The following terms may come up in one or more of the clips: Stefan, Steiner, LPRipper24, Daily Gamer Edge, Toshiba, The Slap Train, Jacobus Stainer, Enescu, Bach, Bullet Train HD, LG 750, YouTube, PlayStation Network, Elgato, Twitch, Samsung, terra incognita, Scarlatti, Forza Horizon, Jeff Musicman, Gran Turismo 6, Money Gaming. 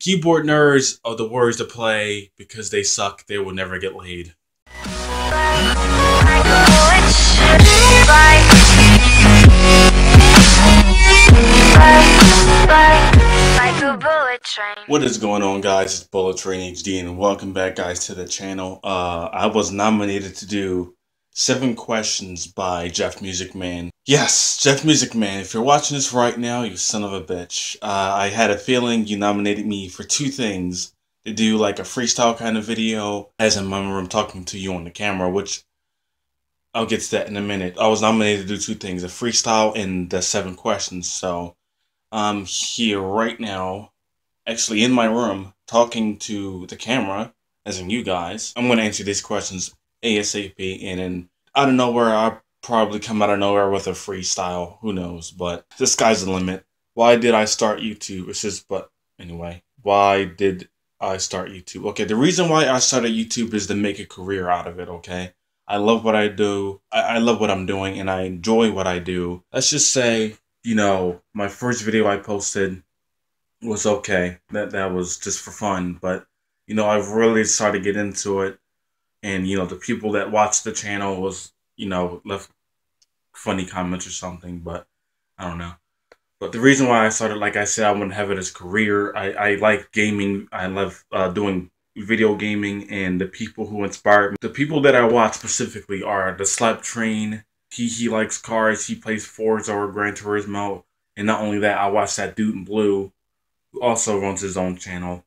Keyboard nerds are the words to play because they suck. They will never get laid. What is going on, guys? It's Bullet Train HD, and welcome back, guys, to the channel. I was nominated to do 7 questions by Jeff Musicman. Yes, Jeff Musicman, if you're watching this right now, you son of a bitch. I had a feeling you nominated me for 2 things. To do like a freestyle kind of video, as in my room talking to you on the camera, which I'll get to that in a minute. I was nominated to do 2 things, a freestyle and the 7 questions. So I'm here right now, actually in my room, talking to the camera, as in you guys. I'm going to answer these questions ASAP, and then out of nowhere, I'll probably come out of nowhere with a freestyle. Who knows? But the sky's the limit. Why did I start YouTube? It's just, but anyway, why did I start YouTube? Okay, the reason why I started YouTube is to make a career out of it, okay? I love what I do. I love what I'm doing, and I enjoy what I do. Let's just say, you know, my first video I posted was okay. That was just for fun, but, you know, I've really started to get into it. And, you know, the people that watched the channel was, you know, left funny comments or something, but I don't know. But the reason why I started, like I said, I wouldn't have it as a career. I like gaming. I love doing video gaming, and the people who inspired me, the people that I watch specifically, are The Slap Train. He likes cars. He plays Forza or Gran Turismo. And not only that, I watch that dude in blue who also runs his own channel.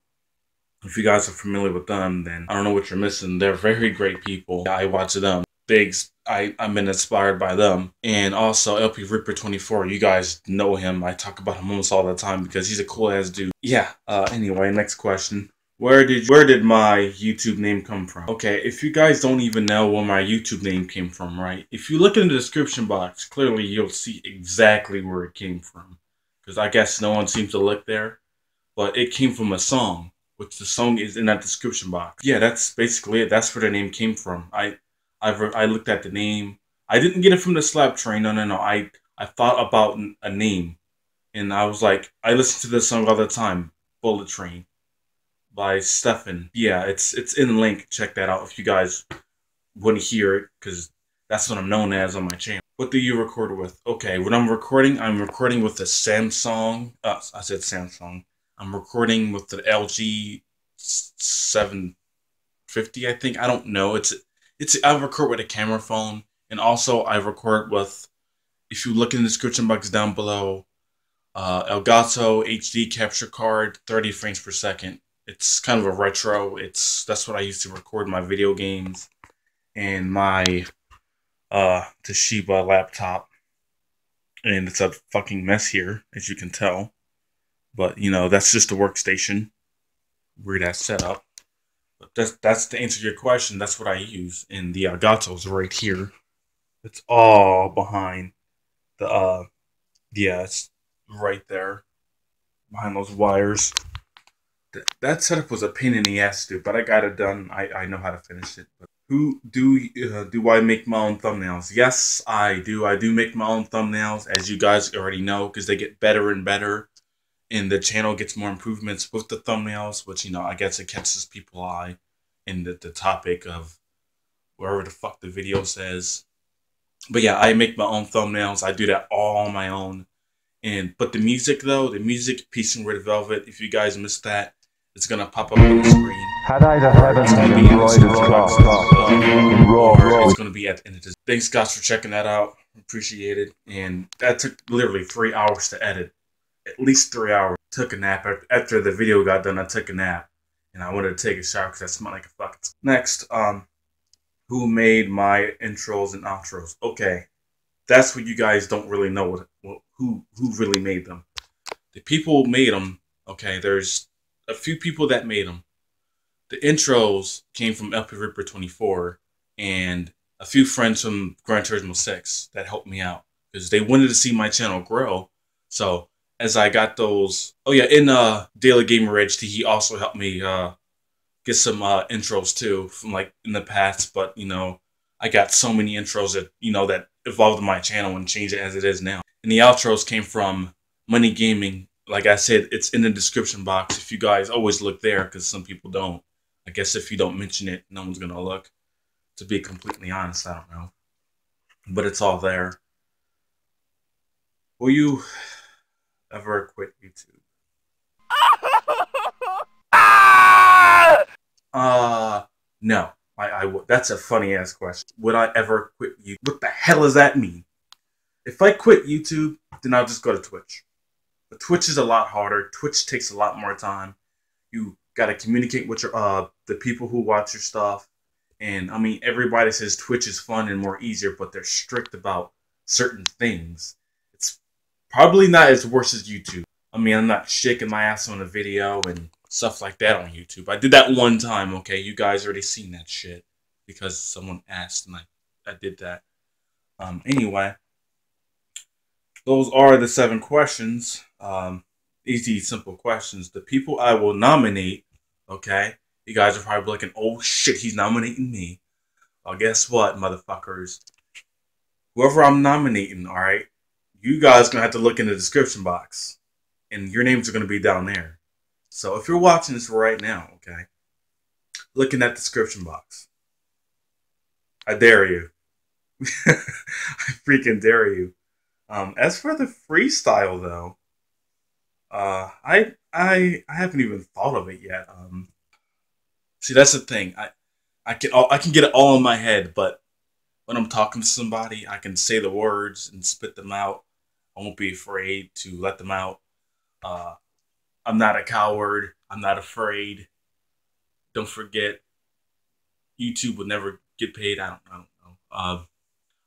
If you guys are familiar with them, then I don't know what you're missing. They're very great people. I watch them. I've been inspired by them. And also LPRipper24, you guys know him. I talk about him almost all the time because he's a cool ass dude. Yeah, anyway, next question. Where did my YouTube name come from? Okay, if you guys don't even know where my YouTube name came from, right? If you look in the description box, clearly you'll see exactly where it came from. Because I guess no one seems to look there. But it came from a song. Which the song is in that description box. Yeah, that's basically it. That's where the name came from. I looked at the name. I didn't get it from The Slap Train. No. I thought about a name, and I was like, I listened to this song all the time, Bullet Train, by Stefan. Yeah, it's in the link. Check that out if you guys wouldn't hear it, because that's what I'm known as on my channel. What do you record with? Okay, when I'm recording with the Samsung. I said Samsung. I'm recording with the LG 750, I think. I don't know. I record with a camera phone, and also I record with, if you look in the description box down below, Elgato HD capture card, 30 frames per second. It's kind of a retro. That's what I used to record my video games, and my Toshiba laptop. And it's a fucking mess here, as you can tell. But, you know, that's just the workstation. Weird ass setup. But that's the answer to your question. That's what I use. And the Elgato's right here. It's all behind the, yeah, it's right there. Behind those wires. That setup was a pain in the ass, dude. But I got it done. I know how to finish it. But do I make my own thumbnails? Yes, I do. I do make my own thumbnails, as you guys already know, because they get better and better. And the channel gets more improvements with the thumbnails, which, you know, I guess it catches people's eye in the topic of wherever the fuck the video says. But yeah, I make my own thumbnails. I do that all on my own. But the music, though, the music, Peace and Red Velvet, if you guys missed that, it's going to pop up on the screen. Had I the heavens it's going to be at the end of this. Thanks, guys, for checking that out. Appreciate it. And that took literally 3 hours to edit. At least 3 hours. Took a nap. After the video got done, I took a nap. And I wanted to take a shower because I smelled like a fucking... Next, who made my intros and outros? Okay. That's what you guys don't really know. Who really made them. The people made them. Okay, there's a few people that made them. The intros came from LPRipper24 and a few friends from Gran Turismo 6 that helped me out. Because they wanted to see my channel grow. So... as I got those, oh yeah, in Daily Gamer Edge, he also helped me get some intros too from like in the past. But you know, I got so many intros that you know that evolved my channel and changed it as it is now. And the outros came from Money Gaming like I said, it's in the description box. If you guys always look there, because some people don't. I guess if you don't mention it, no one's gonna look. To be completely honest, I don't know. But it's all there. Will you ever quit YouTube? No. I would. That's a funny ass question. Would I ever quit YouTube? What the hell does that mean? If I quit YouTube, then I'll just go to Twitch. But Twitch is a lot harder. Twitch takes a lot more time. You gotta communicate with your the people who watch your stuff. And I mean, everybody says Twitch is fun and more easier, but they're strict about certain things. It's probably not as worse as YouTube. I mean, I'm not shaking my ass on a video and stuff like that on YouTube. I did that one time, okay? You guys already seen that shit because someone asked and I did that. Anyway, those are the 7 questions. Easy, simple questions. The people I will nominate, okay? You guys are probably looking, oh shit, he's nominating me. Well, guess what, motherfuckers? Whoever I'm nominating, all right, you guys gonna have to look in the description box, and your names are gonna be down there. So if you're watching this right now, okay, look in that description box. I dare you. I freaking dare you. As for the freestyle though, I haven't even thought of it yet. See, that's the thing. I can get it all in my head, but when I'm talking to somebody, I can say the words and spit them out. I won't be afraid to let them out. I'm not a coward. I'm not afraid. Don't forget, YouTube will never get paid. I don't know.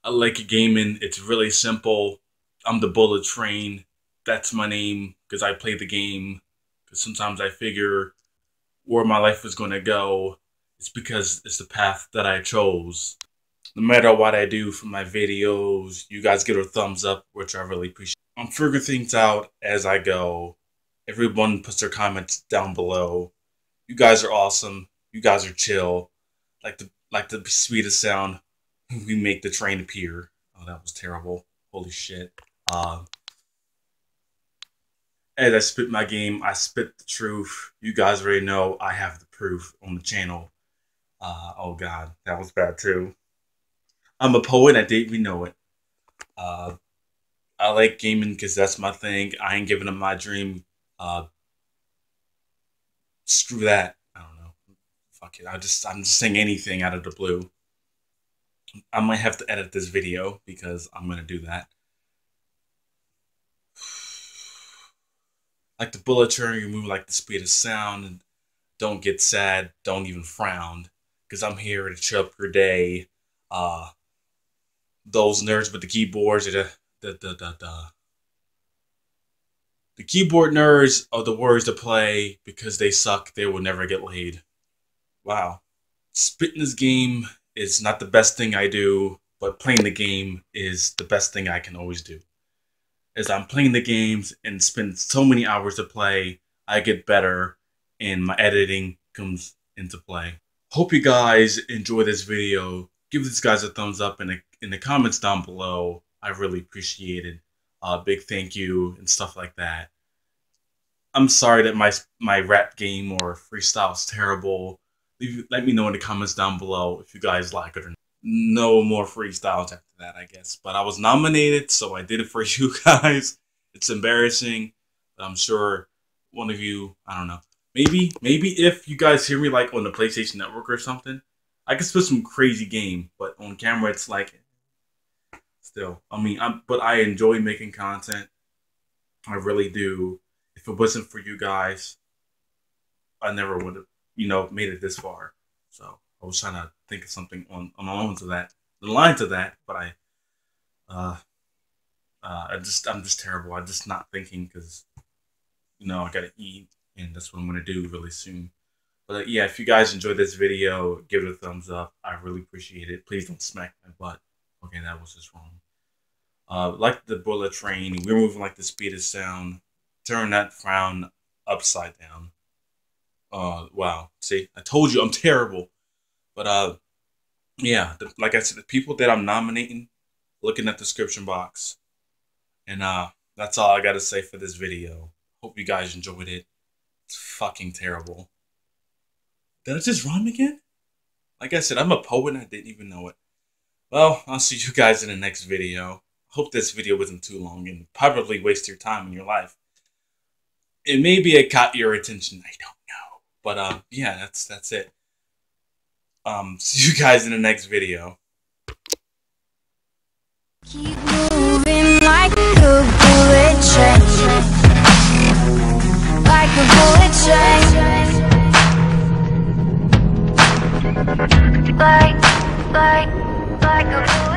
I like gaming. It's really simple. I'm the Bullet Train. That's my name because I play the game. Because sometimes I figure where my life was going to go, it's because it's the path that I chose. No matter what I do for my videos, you guys give it a thumbs up, which I really appreciate. I'm figuring things out as I go. Everyone puts their comments down below. You guys are awesome. You guys are chill. Like the sweetest sound. We make the train appear. Oh, that was terrible. Holy shit. As I spit my game, I spit the truth. You guys already know I have the proof on the channel. Oh God, that was bad too. I'm a poet, I didn't even know it. I like gaming because that's my thing. I ain't giving up my dream. Screw that. I don't know. Fuck it. I'm just saying anything out of the blue. I might have to edit this video because I'm gonna do that. Like the Bullet Train, you move like the speed of sound, and don't get sad, don't even frown, because I'm here to cheer up your day. Those nerds with the keyboards, the keyboard nerds are the words to play, because they suck, they will never get laid. Wow. Spitting this game is not the best thing I do, but playing the game is the best thing I can always do. As I'm playing the games and spend so many hours to play, I get better and my editing comes into play. Hope you guys enjoy this video. Give these guys a thumbs up in the comments down below. I really appreciate it. Big thank you and stuff like that. I'm sorry that my rap game or freestyle is terrible. Let me know in the comments down below if you guys like it or not. No more freestyles after that, I guess. But I was nominated, so I did it for you guys. It's embarrassing, but I'm sure one of you, I don't know. Maybe if you guys hear me like on the PlayStation Network or something, I could spit some crazy game, but on camera it's like still. I mean, but I enjoy making content. I really do. If it wasn't for you guys, I never would have, you know, made it this far. So I was trying to think of something on the lines of that, but I'm just terrible. I'm just not thinking because, you know, I gotta eat and that's what I'm gonna do really soon. But yeah, if you guys enjoyed this video, give it a thumbs up. I really appreciate it. Please don't smack my butt. Okay, that was just wrong. Like the Bullet Train, we're moving like the speed of sound. Turn that frown upside down. Wow. See, I told you I'm terrible. But yeah, like I said, the people that I'm nominating, look in that description box. And that's all I got to say for this video. Hope you guys enjoyed it. It's fucking terrible. Did I just rhyme again? Like I said, I'm a poet and I didn't even know it. Well, I'll see you guys in the next video. Hope this video wasn't too long and probably waste your time in your life. It maybe it caught your attention, I don't know. But yeah, that's it. See you guys in the next video. Keep moving like a bullet train. Like a bullet train. Like a bullet train.